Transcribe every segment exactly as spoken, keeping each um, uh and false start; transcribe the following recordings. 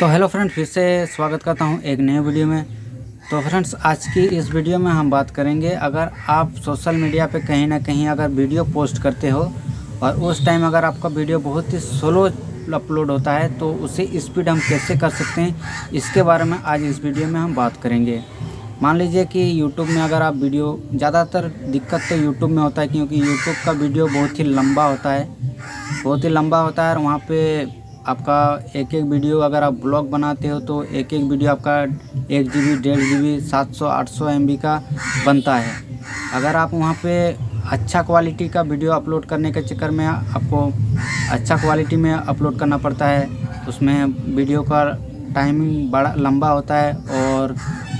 तो hello friend, फिर से स्वागत करता हूं एक नए वीडियो में। तो फ्रेंड्स, आज की इस वीडियो में हम बात करेंगे, अगर आप सोशल मीडिया पे कहीं ना कहीं अगर वीडियो पोस्ट करते हो और उस टाइम अगर आपका वीडियो बहुत ही स्लो अपलोड होता है तो उसे स्पीड हम कैसे कर सकते हैं, इसके बारे में आज इस वीडियो में हम बात करेंगे। मान लीजिए कि यूट्यूब में अगर आप वीडियो, ज़्यादातर दिक्कत तो यूट्यूब में होता है क्योंकि यूट्यूब का वीडियो बहुत ही लंबा होता है, बहुत ही लंबा होता है और वहाँ पर आपका एक एक वीडियो, अगर आप ब्लॉग बनाते हो तो एक एक वीडियो आपका एक जी बी डेढ़ जी बी सात सौ आठ सौ एम बी का बनता है। अगर आप वहाँ पे अच्छा क्वालिटी का वीडियो अपलोड करने के चक्कर में आपको अच्छा क्वालिटी में अपलोड करना पड़ता है, उसमें वीडियो का टाइमिंग बड़ा लंबा होता है और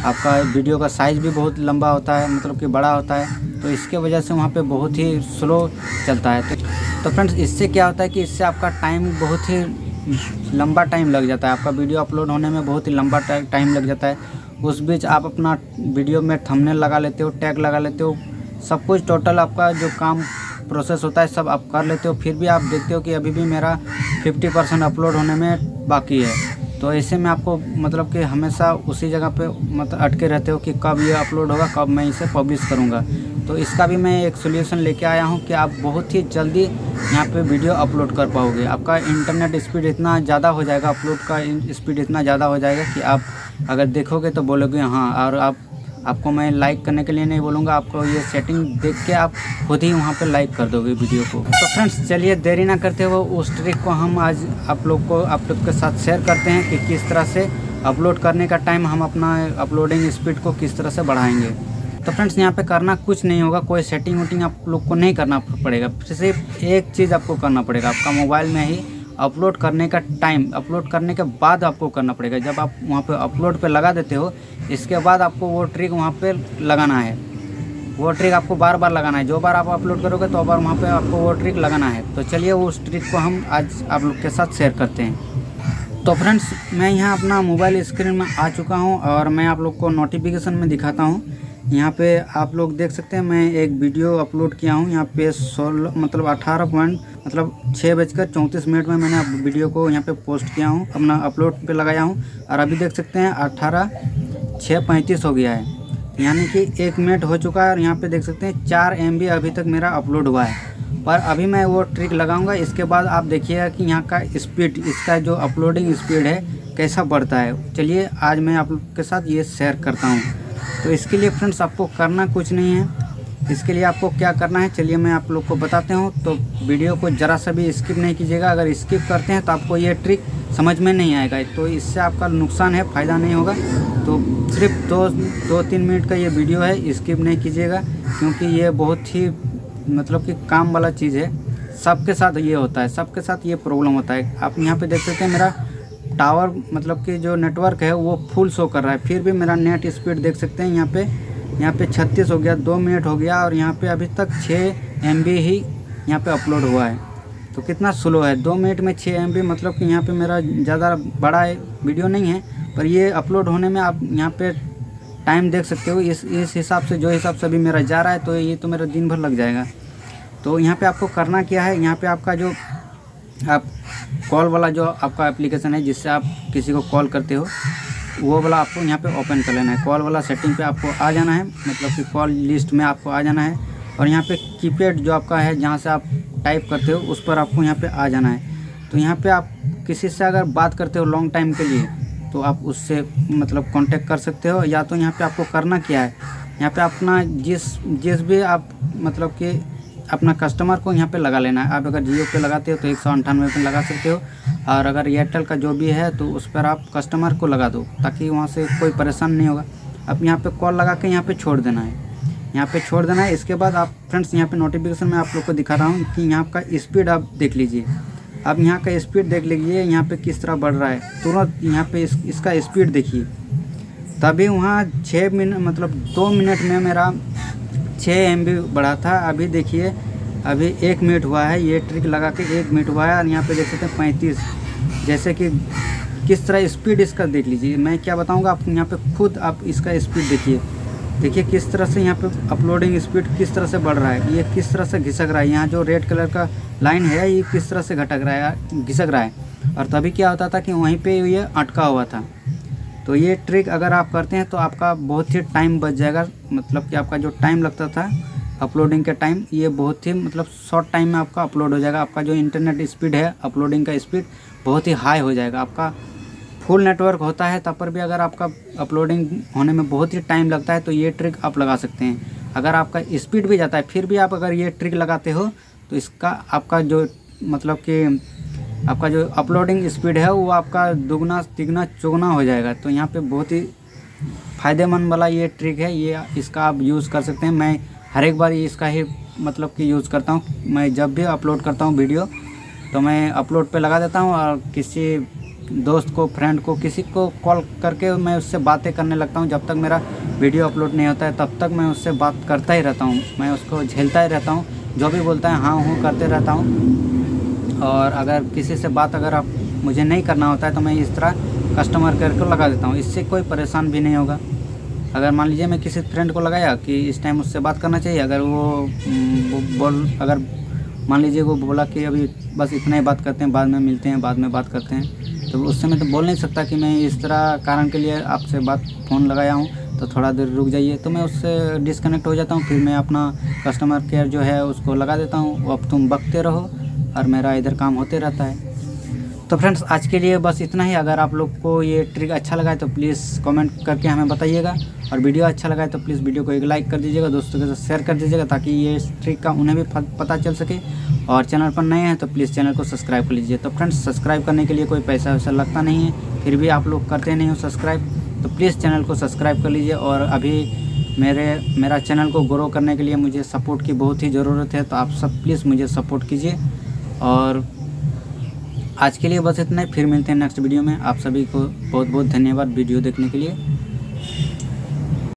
आपका वीडियो का साइज़ भी बहुत लंबा होता है, मतलब कि बड़ा होता है, तो इसके वजह से वहाँ पे बहुत ही स्लो चलता है। तो, तो फ्रेंड्स, इससे क्या होता है कि इससे आपका टाइम बहुत ही लंबा टाइम लग जाता है, आपका वीडियो अपलोड होने में बहुत ही लंबा टाइम लग जाता है। उस बीच आप अपना वीडियो में थंबनेल लगा लेते हो, टैग लगा लेते हो, सब कुछ टोटल आपका जो काम प्रोसेस होता है सब आप कर लेते हो, फिर भी आप देखते हो कि अभी भी मेरा पचास परसेंट अपलोड होने में बाकी है। तो ऐसे में आपको मतलब कि हमेशा उसी जगह पे मतलब अटके रहते हो कि कब ये अपलोड होगा, कब मैं इसे पब्लिश करूँगा। तो इसका भी मैं एक सोल्यूशन लेके आया हूँ कि आप बहुत ही जल्दी यहाँ पे वीडियो अपलोड कर पाओगे। आपका इंटरनेट स्पीड इतना ज़्यादा हो जाएगा, अपलोड का स्पीड इतना ज़्यादा हो जाएगा कि आप अगर देखोगे तो बोलोगे हाँ। और आप आपको मैं लाइक करने के लिए नहीं बोलूँगा, आपको ये सेटिंग देख के आप खुद ही वहाँ पे लाइक कर दोगे वीडियो को। तो फ्रेंड्स, चलिए देरी ना करते हुए उस ट्रिक को हम आज आप लोग को आप लोग के साथ शेयर करते हैं कि किस तरह से अपलोड करने का टाइम हम अपना अपलोडिंग स्पीड को किस तरह से बढ़ाएँगे। तो फ्रेंड्स, यहाँ पे करना कुछ नहीं होगा, कोई सेटिंग वोटिंग आप लोग को नहीं करना पड़ेगा, सिर्फ एक चीज़ आपको करना पड़ेगा, आपका मोबाइल में ही अपलोड करने का टाइम, अपलोड करने के बाद आपको करना पड़ेगा। जब आप वहाँ पे अपलोड पे लगा देते हो, इसके बाद आपको वो ट्रिक वहाँ पे लगाना है, वो ट्रिक आपको बार बार लगाना है, जो बार आप अपलोड करोगे तो बार वहाँ पर आपको वो ट्रिक लगाना है। तो चलिए उस ट्रिक को हम आज आप लोग के साथ शेयर करते हैं। तो फ्रेंड्स, मैं यहाँ अपना मोबाइल स्क्रीन में आ चुका हूँ और मैं आप लोग को नोटिफिकेशन में दिखाता हूँ। यहाँ पे आप लोग देख सकते हैं मैं एक वीडियो अपलोड किया हूँ, यहाँ पे सोलह मतलब अठारह पॉइंट मतलब छः बजकर चौंतीस मिनट में मैंने वीडियो को यहाँ पे पोस्ट किया हूँ, अपना अपलोड पे लगाया हूँ और अभी देख सकते हैं अठारह छः पैंतीस हो गया है, यानी कि एक मिनट हो चुका है और यहाँ पे देख सकते हैं चार एम बी अभी तक मेरा अपलोड हुआ है। पर अभी मैं वो ट्रिक लगाऊँगा, इसके बाद आप देखिएगा कि यहाँ का स्पीड, इसका जो अपलोडिंग स्पीड है कैसा बढ़ता है। चलिए आज मैं आप लोग के साथ ये शेयर करता हूँ। तो इसके लिए फ्रेंड्स आपको करना कुछ नहीं है, इसके लिए आपको क्या करना है चलिए मैं आप लोग को बताते हूँ। तो वीडियो को ज़रा सा भी स्किप नहीं कीजिएगा, अगर स्किप करते हैं तो आपको ये ट्रिक समझ में नहीं आएगा, तो इससे आपका नुकसान है, फ़ायदा नहीं होगा। तो सिर्फ दो दो तीन मिनट का ये वीडियो है, स्किप नहीं कीजिएगा क्योंकि ये बहुत ही मतलब कि काम वाला चीज़ है, सबके साथ ये होता है, सबके साथ ये प्रॉब्लम होता है। आप यहाँ पर देख सकते हैं मेरा टावर मतलब कि जो नेटवर्क है वो फुल शो कर रहा है, फिर भी मेरा नेट स्पीड देख सकते हैं यहाँ पे यहाँ पे छत्तीस हो गया, दो मिनट हो गया और यहाँ पे अभी तक छः एम बी ही यहाँ पे अपलोड हुआ है। तो कितना स्लो है, दो मिनट में छः एम बी, मतलब कि यहाँ पे मेरा ज़्यादा बड़ा वीडियो नहीं है, पर ये अपलोड होने में आप यहाँ पर टाइम देख सकते हो। इस इस हिसाब से जो हिसाब से अभी मेरा जा रहा है तो ये तो मेरा दिन भर लग जाएगा। तो यहाँ पर आपको करना क्या है, यहाँ पर आपका जो आप कॉल वाला जो आपका एप्लीकेशन है जिससे आप किसी को कॉल करते हो, वो वाला आपको यहाँ पे ओपन कर लेना है, कॉल वाला सेटिंग पे आपको आ जाना है, मतलब कि कॉल लिस्ट में आपको आ जाना है और यहाँ पे कीपैड जो आपका है जहाँ से आप टाइप करते हो उस पर आपको यहाँ पे आ जाना है। तो यहाँ पे आप किसी से अगर बात करते हो लॉन्ग टाइम के लिए तो आप उससे मतलब कॉन्टेक्ट कर सकते हो, या तो यहाँ पर आपको करना क्या है, यहाँ पर अपना जिस जिस भी आप मतलब कि अपना कस्टमर को यहाँ पे लगा लेना है। आप अगर जियो पे लगाते हो तो एक सौ अंठानवे पे लगा सकते हो, और अगर एयरटेल का जो भी है तो उस पर आप कस्टमर को लगा दो ताकि वहाँ से कोई परेशान नहीं होगा। अब यहाँ पे कॉल लगा के यहाँ पे छोड़ देना है, यहाँ पे छोड़ देना है। इसके बाद आप फ्रेंड्स यहाँ पे नोटिफिकेशन में आप लोग को दिखा रहा हूँ कि यहाँ का स्पीड आप देख लीजिए, अब यहाँ का स्पीड देख लीजिए यहाँ पर किस तरह बढ़ रहा है। तुरंत यहाँ पर इसका स्पीड देखिए, तभी वहाँ छः मिनट मतलब दो मिनट में मेरा छः एम बी बढ़ा था, अभी देखिए अभी एक मिनट हुआ है, ये ट्रिक लगा के एक मिनट हुआ है और यहाँ पे देख सकते हैं पैंतीस, जैसे कि किस तरह स्पीड इसका देख लीजिए। मैं क्या बताऊँगा, आप यहाँ पे खुद आप इसका स्पीड देखिए, देखिए किस तरह से यहाँ पे अपलोडिंग स्पीड किस तरह से बढ़ रहा है, ये किस तरह से घिसक रहा है, यहाँ जो रेड कलर का लाइन है ये किस तरह से घटक रहा है, घिसक रहा है। और तभी क्या होता था कि वहीं पे ये अटका हुआ था। तो ये ट्रिक अगर आप करते हैं तो आपका बहुत ही टाइम बच जाएगा, मतलब कि आपका जो टाइम लगता था अपलोडिंग के टाइम, ये बहुत ही मतलब शॉर्ट टाइम में आपका अपलोड हो जाएगा। आपका जो इंटरनेट स्पीड है, अपलोडिंग का स्पीड बहुत ही हाई हो जाएगा। आपका फुल नेटवर्क होता है तब पर भी अगर आपका अपलोडिंग होने में बहुत ही टाइम लगता है तो ये ट्रिक आप लगा सकते हैं। अगर आपका स्पीड भी जाता है फिर भी आप अगर ये ट्रिक लगाते हो तो इसका आपका जो मतलब कि आपका जो अपलोडिंग स्पीड है वो आपका दुगना तिगना चौगुना हो जाएगा। तो यहाँ पे बहुत ही फ़ायदेमंद वाला ये ट्रिक है, ये इसका आप यूज़ कर सकते हैं। मैं हर एक बार इसका ही मतलब कि यूज़ करता हूँ। मैं जब भी अपलोड करता हूँ वीडियो तो मैं अपलोड पे लगा देता हूँ और किसी दोस्त को, फ्रेंड को, किसी को कॉल करके मैं उससे बातें करने लगता हूँ। जब तक मेरा वीडियो अपलोड नहीं होता है तब तक मैं उससे बात करता ही रहता हूँ, मैं उसको झेलता ही रहता हूँ, जो भी बोलता है हाँ हूँ करते रहता हूँ। और अगर किसी से बात अगर आप मुझे नहीं करना होता है तो मैं इस तरह कस्टमर केयर को लगा देता हूँ, इससे कोई परेशान भी नहीं होगा। अगर मान लीजिए मैं किसी फ्रेंड को लगाया कि इस टाइम उससे बात करना चाहिए, अगर वो, वो बोल अगर मान लीजिए वो बोला कि अभी बस इतना ही बात करते हैं, बाद में मिलते हैं, बाद में बात करते हैं, तो उससे मैं तो बोल नहीं सकता कि मैं इस तरह कारण के लिए आपसे बात फ़ोन लगाया हूँ तो थोड़ा देर रुक जाइए। तो मैं उससे डिस्कनेक्ट हो जाता हूँ, फिर मैं अपना कस्टमर केयर जो है उसको लगा देता हूँ, अब तुम बकते रहो, और मेरा इधर काम होते रहता है। तो फ्रेंड्स आज के लिए बस इतना ही। अगर आप लोग को ये ट्रिक अच्छा लगा है तो प्लीज़ कमेंट करके हमें बताइएगा, और वीडियो अच्छा लगा है तो प्लीज़ वीडियो को एक लाइक कर दीजिएगा, दोस्तों के साथ शेयर कर दीजिएगा ताकि ये ट्रिक का उन्हें भी पता चल सके। और चैनल पर नए हैं तो प्लीज़ चैनल को सब्सक्राइब कर लीजिए। तो फ्रेंड्स सब्सक्राइब करने के लिए कोई पैसा वैसा लगता नहीं है, फिर भी आप लोग करते नहीं हो सब्सक्राइब, तो प्लीज़ चैनल को सब्सक्राइब कर लीजिए। और अभी मेरे मेरा चैनल को ग्रो करने के लिए मुझे सपोर्ट की बहुत ही ज़रूरत है, तो आप सब प्लीज़ मुझे सपोर्ट कीजिए। और आज के लिए बस इतना ही, फिर मिलते हैं नेक्स्ट वीडियो में। आप सभी को बहुत बहुत धन्यवाद वीडियो देखने के लिए।